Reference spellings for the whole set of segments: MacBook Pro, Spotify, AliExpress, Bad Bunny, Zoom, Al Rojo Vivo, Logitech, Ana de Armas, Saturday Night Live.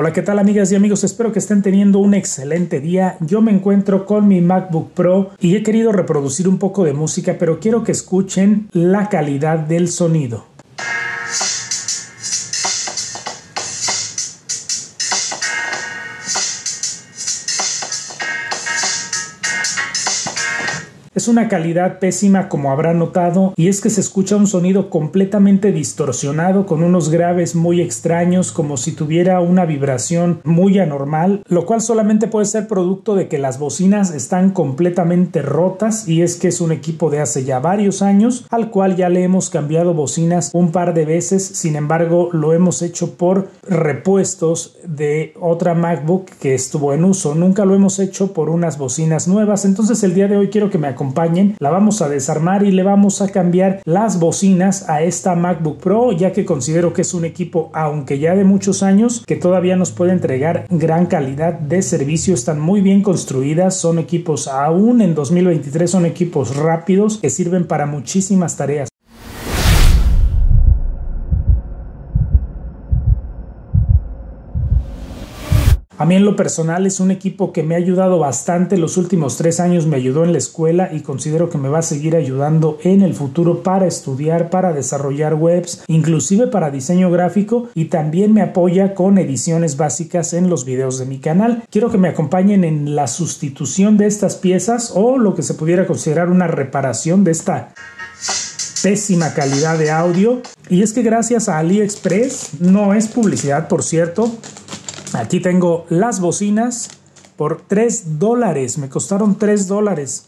Hola, ¿qué tal amigas y amigos? Espero que estén teniendo un excelente día. Yo me encuentro con mi MacBook Pro y he querido reproducir un poco de música, pero quiero que escuchen la calidad del sonido. Es una calidad pésima, como habrán notado, y es que se escucha un sonido completamente distorsionado con unos graves muy extraños, como si tuviera una vibración muy anormal, lo cual solamente puede ser producto de que las bocinas están completamente rotas, y es que es un equipo de hace ya varios años al cual ya le hemos cambiado bocinas un par de veces. Sin embargo, lo hemos hecho por repuestos de otra MacBook que estuvo en uso, nunca lo hemos hecho por unas bocinas nuevas. Entonces el día de hoy quiero que me acompañen. La vamos a desarmar y le vamos a cambiar las bocinas a esta MacBook Pro, ya que considero que es un equipo, aunque ya de muchos años, que todavía nos puede entregar gran calidad de servicio. Están muy bien construidas, son equipos aún en 2023, son equipos rápidos que sirven para muchísimas tareas. A mí en lo personal es un equipo que me ha ayudado bastante. Los últimos 3 años me ayudó en la escuela y considero que me va a seguir ayudando en el futuro para estudiar, para desarrollar webs, inclusive para diseño gráfico, y también me apoya con ediciones básicas en los videos de mi canal. Quiero que me acompañen en la sustitución de estas piezas o lo que se pudiera considerar una reparación de esta pésima calidad de audio. Y es que gracias a AliExpress, no es publicidad por cierto, aquí tengo las bocinas por $3. Me costaron $3.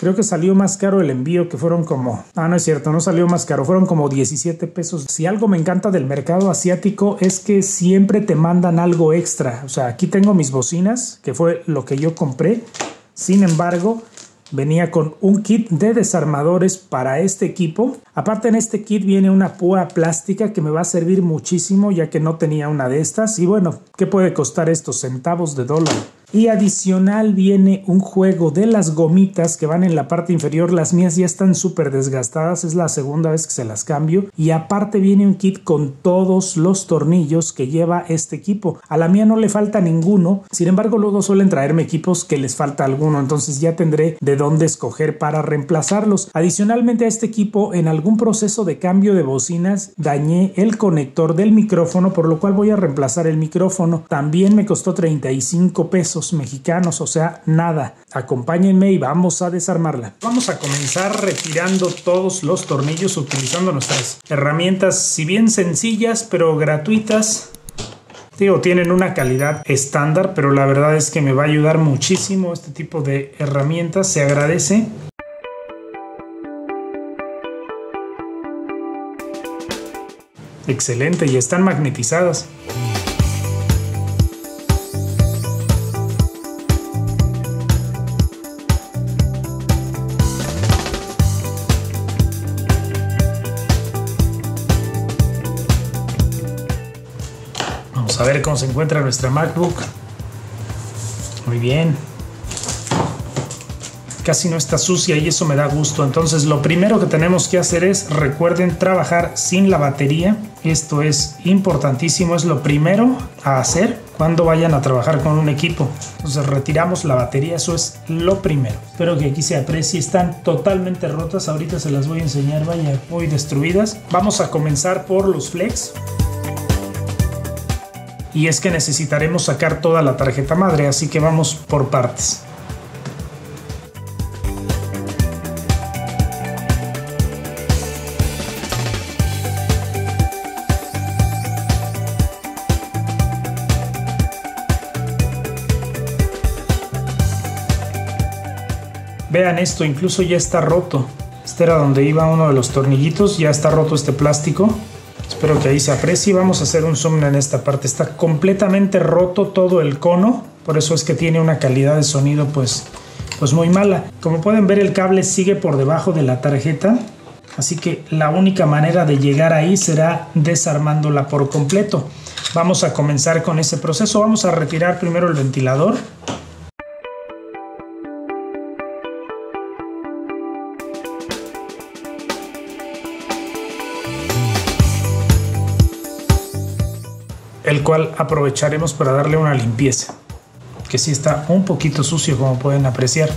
Creo que salió más caro el envío, que fueron como... Ah, no es cierto, no salió más caro, fueron como 17 pesos. Si algo me encanta del mercado asiático es que siempre te mandan algo extra. O sea, aquí tengo mis bocinas, que fue lo que yo compré. Sin embargo, venía con un kit de desarmadores para este equipo. Aparte, en este kit viene una púa plástica que me va a servir muchísimo, ya que no tenía una de estas. Y bueno, ¿qué puede costar estos centavos de dólar? Y adicional viene un juego de las gomitas que van en la parte inferior. Las mías ya están súper desgastadas, es la segunda vez que se las cambio. Y aparte viene un kit con todos los tornillos que lleva este equipo. A la mía no le falta ninguno, sin embargo luego suelen traerme equipos que les falta alguno, entonces ya tendré de dónde escoger para reemplazarlos. Adicionalmente a este equipo, en algún proceso de cambio de bocinas dañé el conector del micrófono, por lo cual voy a reemplazar el micrófono. También me costó 35 pesos mexicanos, o sea, nada. Acompáñenme y vamos a desarmarla. Vamos a comenzar retirando todos los tornillos utilizando nuestras herramientas, si bien sencillas, pero gratuitas. Digo, tienen una calidad estándar, pero la verdad es que me va a ayudar muchísimo este tipo de herramientas, se agradece. Excelente, y están magnetizadas. A ver cómo se encuentra nuestra MacBook. Muy bien, casi no está sucia y eso me da gusto. Entonces lo primero que tenemos que hacer es, recuerden, trabajar sin la batería. Esto es importantísimo, es lo primero a hacer cuando vayan a trabajar con un equipo. Entonces retiramos la batería, eso es lo primero. Espero que aquí se aprecie, están totalmente rotas, ahorita se las voy a enseñar, vaya, muy destruidas. Vamos a comenzar por los flex. Y es que necesitaremos sacar toda la tarjeta madre, así que vamos por partes. Vean esto, incluso ya está roto. Este era donde iba uno de los tornillitos, ya está roto este plástico. Espero que ahí se aprecie. Vamos a hacer un zoom en esta parte. Está completamente roto todo el cono, por eso es que tiene una calidad de sonido pues muy mala. Como pueden ver, el cable sigue por debajo de la tarjeta, así que la única manera de llegar ahí será desarmándola por completo. Vamos a comenzar con ese proceso. Vamos a retirar primero el ventilador. El cual aprovecharemos para darle una limpieza, que sí está un poquito sucio, como pueden apreciar.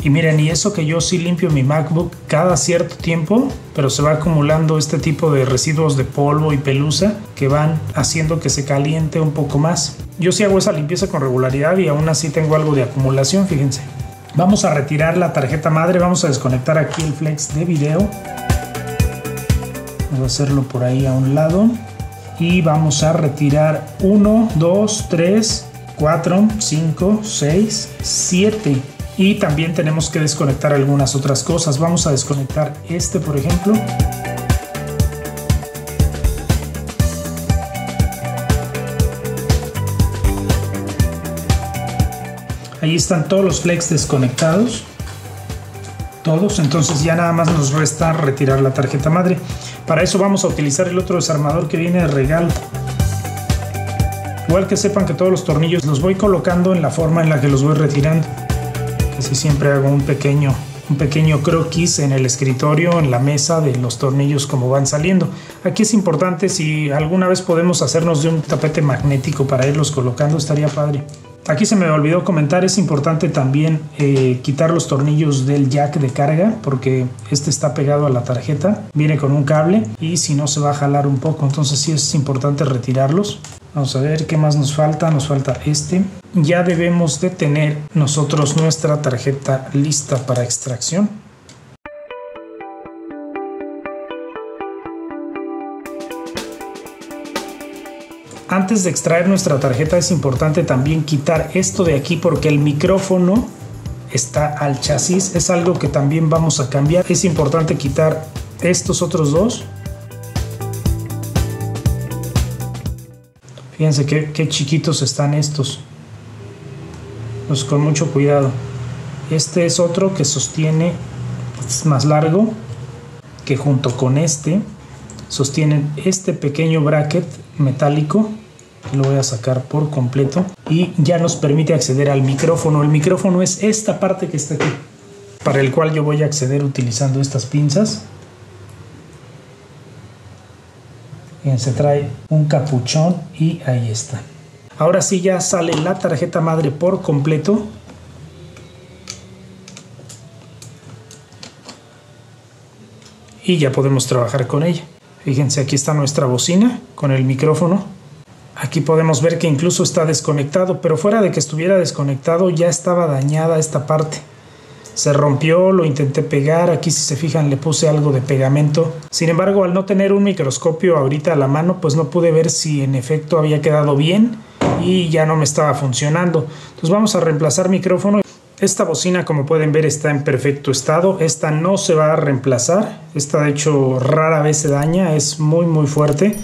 Y miren, y eso que yo sí limpio mi MacBook cada cierto tiempo, pero se va acumulando este tipo de residuos de polvo y pelusa que van haciendo que se caliente un poco más. Yo sí hago esa limpieza con regularidad y aún así tengo algo de acumulación, fíjense. Vamos a retirar la tarjeta madre, vamos a desconectar aquí el flex de video. Vamos a hacerlo por ahí a un lado. Y vamos a retirar 1, 2, 3, 4, 5, 6, 7. Y también tenemos que desconectar algunas otras cosas. Vamos a desconectar este, por ejemplo. Ahí están todos los flex desconectados. Todos. Entonces ya nada más nos resta retirar la tarjeta madre. Para eso vamos a utilizar el otro desarmador que viene de regalo. Igual que sepan que todos los tornillos los voy colocando en la forma en la que los voy retirando. Casi siempre hago un pequeño croquis en el escritorio, en la mesa, de los tornillos como van saliendo. Aquí es importante, si alguna vez podemos hacernos de un tapete magnético para irlos colocando, estaría padre. Aquí se me olvidó comentar, es importante también quitar los tornillos del jack de carga, porque este está pegado a la tarjeta, viene con un cable y si no se va a jalar un poco, entonces sí es importante retirarlos. Vamos a ver qué más nos falta este. Ya debemos de tener nosotros nuestra tarjeta lista para extracción. Antes de extraer nuestra tarjeta es importante también quitar esto de aquí, porque el micrófono está al chasis, es algo que también vamos a cambiar. Es importante quitar estos otros dos. Fíjense qué chiquitos están estos, pues con mucho cuidado. Este es otro que sostiene, es más largo, que junto con este sostienen este pequeño bracket metálico. Lo voy a sacar por completo y ya nos permite acceder al micrófono. El micrófono es esta parte que está aquí, para el cual yo voy a acceder utilizando estas pinzas. Se trae un capuchón y ahí está. Ahora sí ya sale la tarjeta madre por completo. Y ya podemos trabajar con ella. Fíjense, aquí está nuestra bocina con el micrófono. Aquí podemos ver que incluso está desconectado, pero fuera de que estuviera desconectado ya estaba dañada esta parte. Se rompió, lo intenté pegar, aquí si se fijan le puse algo de pegamento. Sin embargo, al no tener un microscopio ahorita a la mano, pues no pude ver si en efecto había quedado bien y ya no me estaba funcionando. Entonces vamos a reemplazar micrófono. Esta bocina, como pueden ver, está en perfecto estado. Esta no se va a reemplazar. Esta de hecho rara vez se daña, es muy fuerte.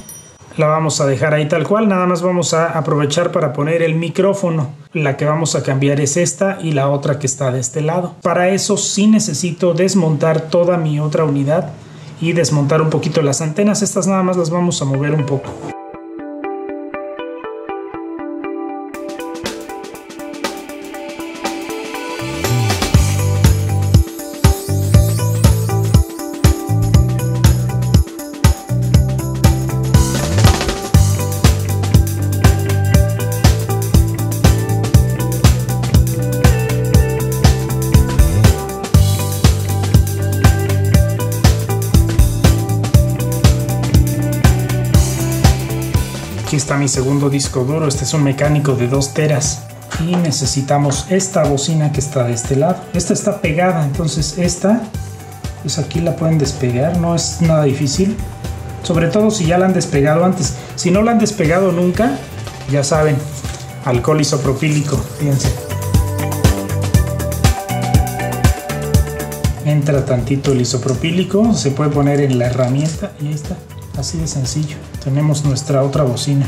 La vamos a dejar ahí tal cual, nada más vamos a aprovechar para poner el micrófono. La que vamos a cambiar es esta y la otra que está de este lado. Para eso sí necesito desmontar toda mi otra unidad y desmontar un poquito las antenas. Estas nada más las vamos a mover un poco. Aquí está mi segundo disco duro, este es un mecánico de 2 teras y necesitamos esta bocina que está de este lado. Esta está pegada, entonces esta, pues aquí la pueden despegar, no es nada difícil, sobre todo si ya la han despegado antes. Si no la han despegado nunca, ya saben, alcohol isopropílico, fíjense. Entra tantito el isopropílico, se puede poner en la herramienta y ahí está. Así de sencillo, tenemos nuestra otra bocina.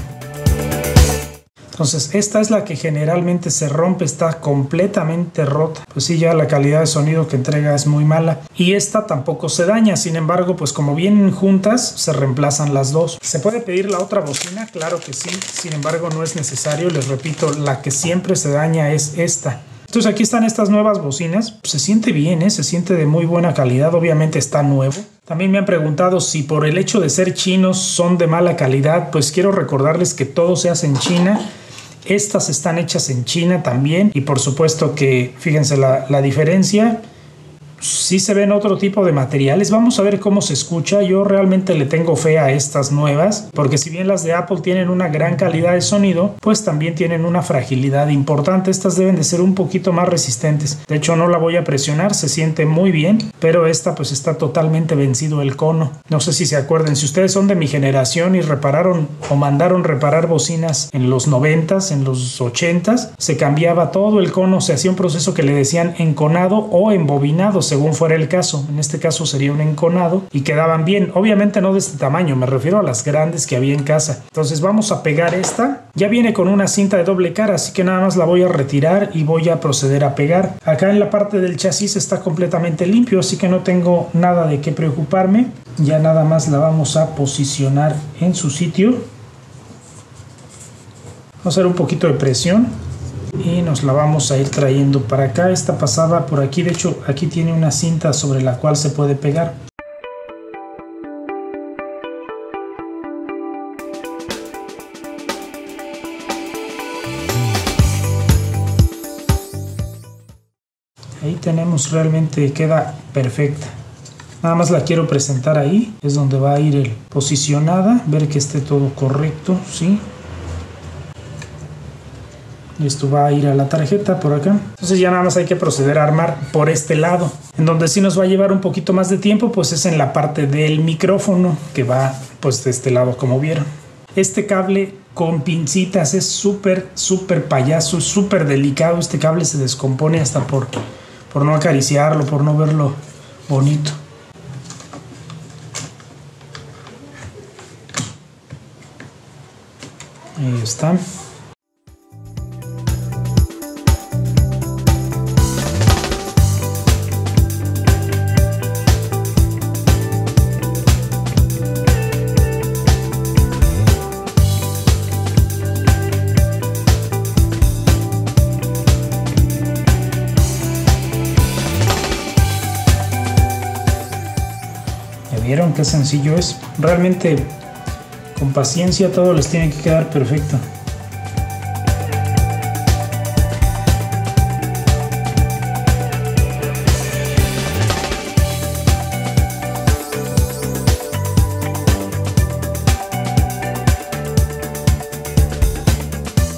Entonces esta es la que generalmente se rompe, está completamente rota. Pues sí, ya la calidad de sonido que entrega es muy mala. Y esta tampoco se daña, sin embargo, pues como vienen juntas, se reemplazan las dos. ¿Se puede pedir la otra bocina? Claro que sí, sin embargo no es necesario. Les repito, la que siempre se daña es esta. Entonces aquí están estas nuevas bocinas. Se siente bien, ¿eh? Se siente de muy buena calidad. Obviamente está nuevo. También me han preguntado si por el hecho de ser chinos son de mala calidad. Pues quiero recordarles que todo se hace en China. Estas están hechas en China también. Y por supuesto que, fíjense la diferencia. Sí se ven otro tipo de materiales. Vamos a ver cómo se escucha. Yo realmente le tengo fe a estas nuevas, porque si bien las de Apple tienen una gran calidad de sonido, pues también tienen una fragilidad importante. Estas deben de ser un poquito más resistentes. De hecho, no la voy a presionar, se siente muy bien, pero esta pues está totalmente vencido el cono. No sé si se acuerden, si ustedes son de mi generación y repararon o mandaron reparar bocinas en los 90s, en los 80s, se cambiaba todo el cono, se hacía un proceso que le decían enconado o embobinado, según fuera el caso. En este caso sería un enconado y quedaban bien. Obviamente no de este tamaño, me refiero a las grandes que había en casa. Entonces vamos a pegar esta. Ya viene con una cinta de doble cara, así que nada más la voy a retirar y voy a proceder a pegar. Acá en la parte del chasis está completamente limpio, así que no tengo nada de qué preocuparme. Ya nada más la vamos a posicionar en su sitio. Vamos a hacer un poquito de presión y nos la vamos a ir trayendo para acá. Esta pasada por aquí, de hecho aquí tiene una cinta sobre la cual se puede pegar. Ahí tenemos, realmente queda perfecta. Nada más la quiero presentar ahí, es donde va a ir el posicionada, ver que esté todo correcto, ¿sí? Esto va a ir a la tarjeta por acá. Entonces ya nada más hay que proceder a armar por este lado. En donde sí nos va a llevar un poquito más de tiempo, pues es en la parte del micrófono, que va pues de este lado, como vieron. Este cable con pincitas es súper payaso, súper delicado. Este cable se descompone hasta por no acariciarlo, por no verlo bonito. Ahí está. ¿Vieron qué sencillo es? Realmente con paciencia todo les tiene que quedar perfecto.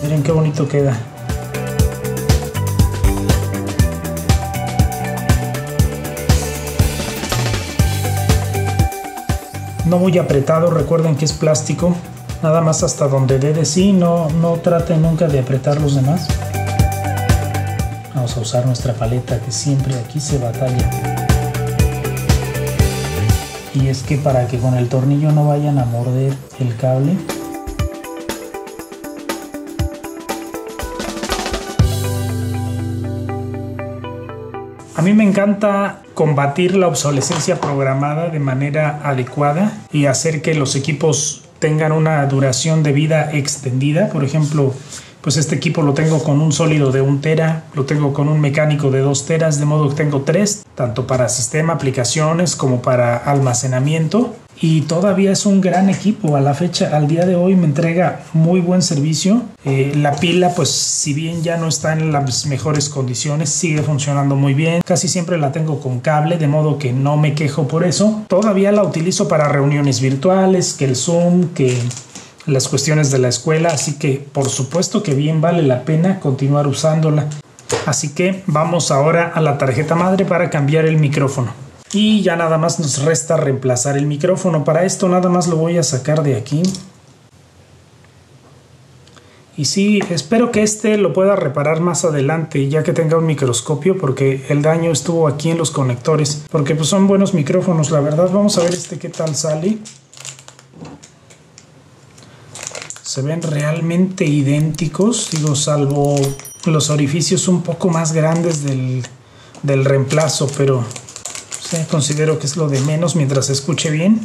Miren qué bonito queda. No muy apretado, recuerden que es plástico, nada más hasta donde dé de sí, no traten nunca de apretar los demás. Vamos a usar nuestra paleta, que siempre aquí se batalla. Y es que para que con el tornillo no vayan a morder el cable. A mí me encanta combatir la obsolescencia programada de manera adecuada y hacer que los equipos tengan una duración de vida extendida. Por ejemplo, pues este equipo lo tengo con un sólido de 1 tera, lo tengo con un mecánico de 2 teras, de modo que tengo 3, tanto para sistema, aplicaciones como para almacenamiento. Y todavía es un gran equipo. A la fecha, al día de hoy, me entrega muy buen servicio. La pila, pues si bien ya no está en las mejores condiciones, sigue funcionando muy bien. Casi siempre la tengo con cable, de modo que no me quejo por eso. Todavía la utilizo para reuniones virtuales, que el Zoom, que las cuestiones de la escuela. Así que por supuesto que bien vale la pena continuar usándola. Así que vamos ahora a la tarjeta madre para cambiar el micrófono. Y ya nada más nos resta reemplazar el micrófono. Para esto nada más lo voy a sacar de aquí. Y sí, espero que este lo pueda reparar más adelante, ya que tenga un microscopio, porque el daño estuvo aquí en los conectores. Porque pues son buenos micrófonos, la verdad. Vamos a ver este qué tal sale. Se ven realmente idénticos, digo, salvo los orificios un poco más grandes del reemplazo, pero considero que es lo de menos mientras se escuche bien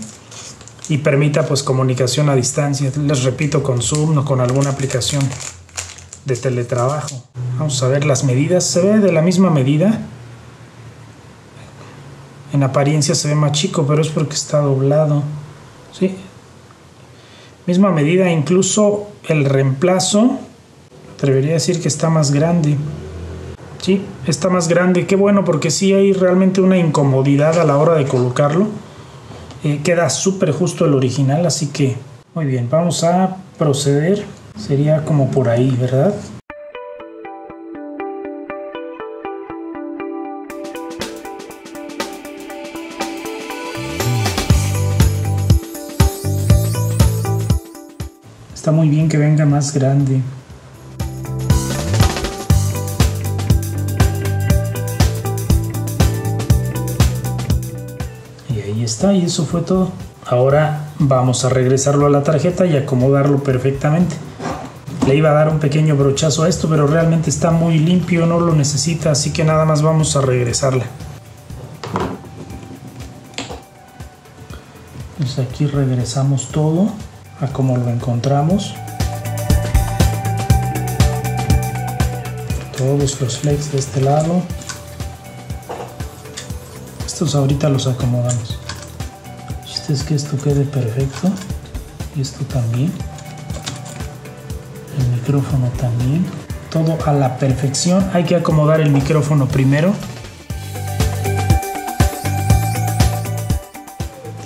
y permita pues comunicación a distancia. Les repito, con Zoom o con alguna aplicación de teletrabajo. Vamos a ver las medidas. Se ve de la misma medida. En apariencia se ve más chico, pero es porque está doblado. ¿Sí? Misma medida, incluso el reemplazo. Me atrevería a decir que está más grande. Sí, está más grande. Qué bueno, porque sí hay realmente una incomodidad a la hora de colocarlo. Queda súper justo el original, así que muy bien, vamos a proceder. Sería como por ahí, ¿verdad? Está muy bien que venga más grande. Y ahí está, y eso fue todo. Ahora vamos a regresarlo a la tarjeta y acomodarlo perfectamente. Le iba a dar un pequeño brochazo a esto, pero realmente está muy limpio, no lo necesita, así que nada más vamos a regresarla. Pues aquí regresamos todo a como lo encontramos. Todos los flex de este lado. Estos ahorita los acomodamos. El chiste es que esto quede perfecto. Y esto también. El micrófono también. Todo a la perfección. Hay que acomodar el micrófono primero.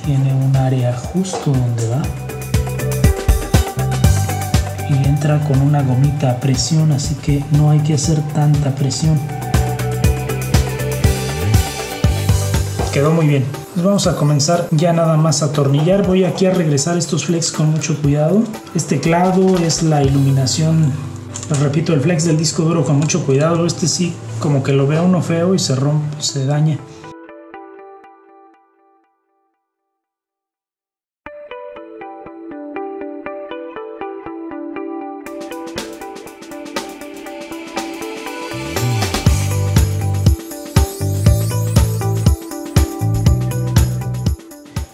Tiene un área justo donde va. Y entra con una gomita a presión, así que no hay que hacer tanta presión. Quedó muy bien. Pues vamos a comenzar ya nada más a atornillar. Voy aquí a regresar estos flex con mucho cuidado. Este teclado es la iluminación, les repito, el flex del disco duro con mucho cuidado. Este sí, como que lo ve uno feo y se rompe, se daña.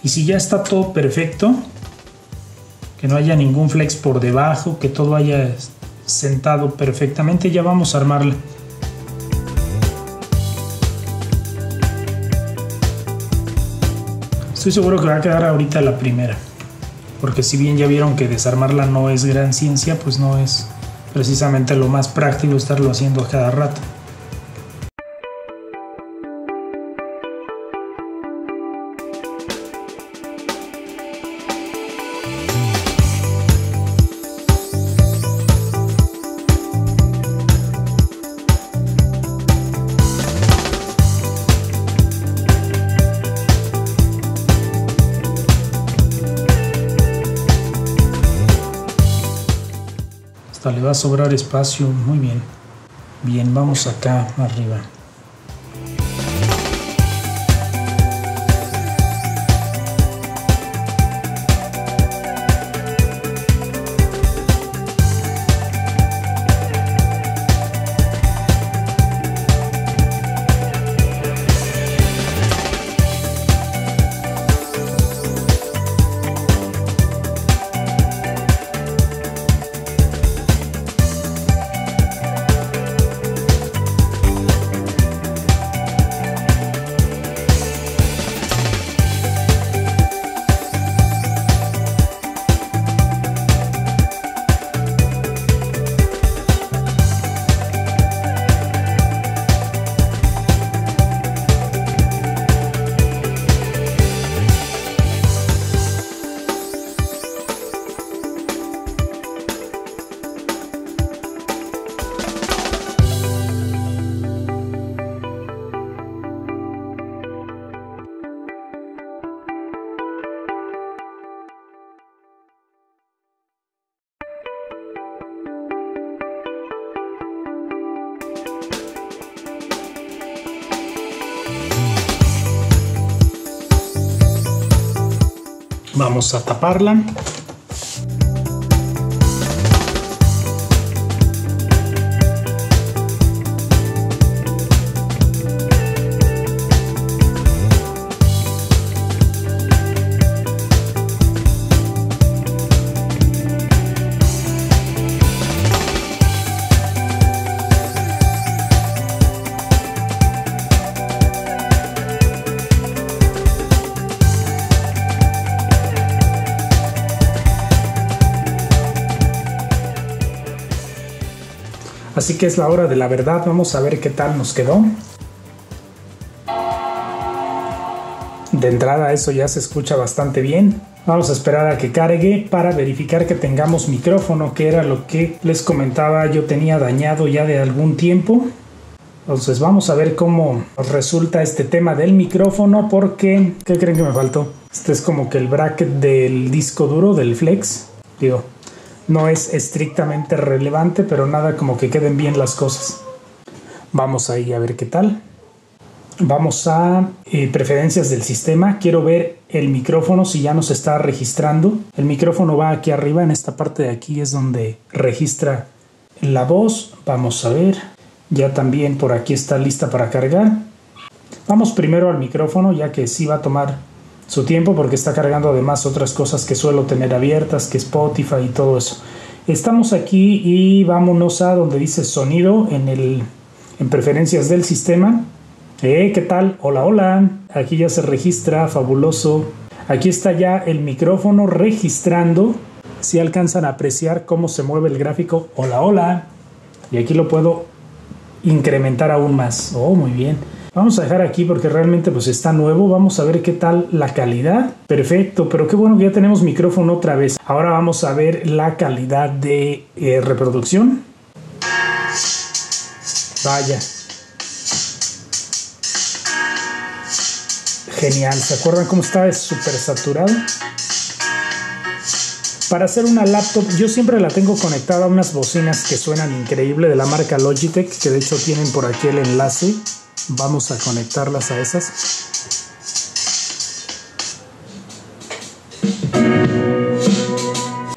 Y si ya está todo perfecto, que no haya ningún flex por debajo, que todo haya sentado perfectamente, ya vamos a armarla. Estoy seguro que va a quedar ahorita la primera, porque si bien ya vieron que desarmarla no es gran ciencia, pues no es precisamente lo más práctico estarlo haciendo a cada rato. Le va a sobrar espacio, muy bien. Bien, vamos acá arriba. Vamos a taparla. Así que es la hora de la verdad, vamos a ver qué tal nos quedó. De entrada eso ya se escucha bastante bien. Vamos a esperar a que cargue para verificar que tengamos micrófono, que era lo que les comentaba yo tenía dañado ya de algún tiempo. Entonces vamos a ver cómo nos resulta este tema del micrófono porque... ¿Qué creen que me faltó? Este es como que el bracket del disco duro, del flex. Digo, no es estrictamente relevante, pero nada como que queden bien las cosas. Vamos ahí a ver qué tal. Vamos a preferencias del sistema. Quiero ver el micrófono si ya nos está registrando. El micrófono va aquí arriba, en esta parte de aquí es donde registra la voz. Vamos a ver... Ya también por aquí está lista para cargar. Vamos primero al micrófono, ya que sí va a tomar su tiempo porque está cargando además otras cosas que suelo tener abiertas, que Spotify y todo eso. Estamos aquí y vámonos a donde dice sonido en preferencias del sistema. ¿Qué tal? Hola, hola. Aquí ya se registra, fabuloso. Aquí está ya el micrófono registrando. Si alcanzan a apreciar cómo se mueve el gráfico. Hola, hola. Y aquí lo puedo incrementar aún más. Oh, muy bien. Vamos a dejar aquí porque realmente pues está nuevo. Vamos a ver qué tal la calidad. Perfecto, pero qué bueno que ya tenemos micrófono otra vez. Ahora vamos a ver la calidad de reproducción. Vaya. Genial. ¿Se acuerdan cómo está? Es súper saturado. Para hacer una laptop, yo siempre la tengo conectada a unas bocinas que suenan increíble de la marca Logitech, que de hecho tienen por aquí el enlace. Vamos a conectarlas a esas.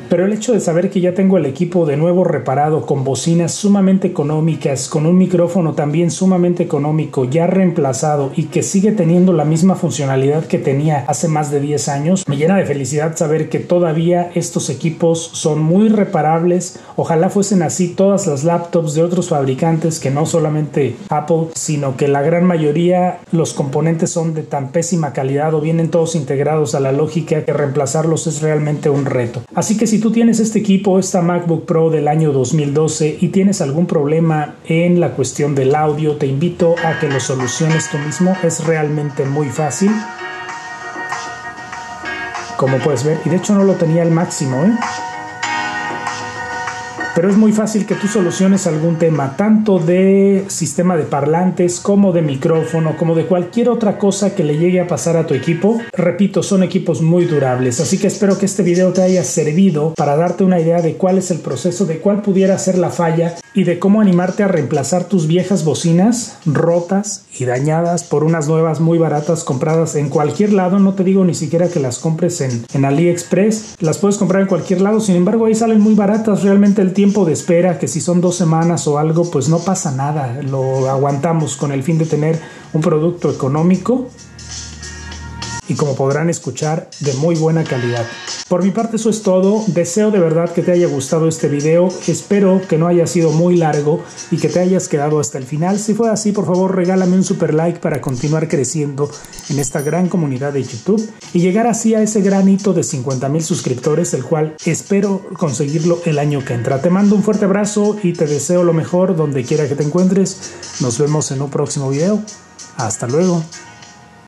Pero el hecho de saber que ya tengo el equipo de nuevo reparado, con bocinas sumamente económicas, con un micrófono también sumamente económico, ya reemplazado y que sigue teniendo la misma funcionalidad que tenía hace más de 10 años, me llena de felicidad saber que todavía estos equipos son muy reparables. Ojalá fuesen así todas las laptops de otros fabricantes, que no solamente Apple, sino que la gran mayoría los componentes son de tan pésima calidad o vienen todos integrados a la lógica que reemplazarlos es realmente un reto. Así que si tú tienes este equipo, esta MacBook Pro del año 2012 y tienes algún problema en la cuestión del audio, te invito a que lo soluciones tú mismo, es realmente muy fácil. Como puedes ver, y de hecho no lo tenía al máximo, pero es muy fácil que tú soluciones algún tema, tanto de sistema de parlantes, como de micrófono, como de cualquier otra cosa que le llegue a pasar a tu equipo. Repito, son equipos muy durables, así que espero que este video te haya servido para darte una idea de cuál es el proceso, de cuál pudiera ser la falla y de cómo animarte a reemplazar tus viejas bocinas rotas y dañadas por unas nuevas muy baratas compradas en cualquier lado. No te digo ni siquiera que las compres en AliExpress, las puedes comprar en cualquier lado, sin embargo ahí salen muy baratas. Realmente el tiempo de espera, que si son 2 semanas o algo, pues no pasa nada, lo aguantamos con el fin de tener un producto económico y, como podrán escuchar, de muy buena calidad. Por mi parte eso es todo, deseo de verdad que te haya gustado este video, espero que no haya sido muy largo y que te hayas quedado hasta el final. Si fue así, por favor regálame un super like para continuar creciendo en esta gran comunidad de YouTube y llegar así a ese gran hito de 50,000 suscriptores, el cual espero conseguirlo el año que entra. Te mando un fuerte abrazo y te deseo lo mejor donde quiera que te encuentres. Nos vemos en un próximo video. Hasta luego.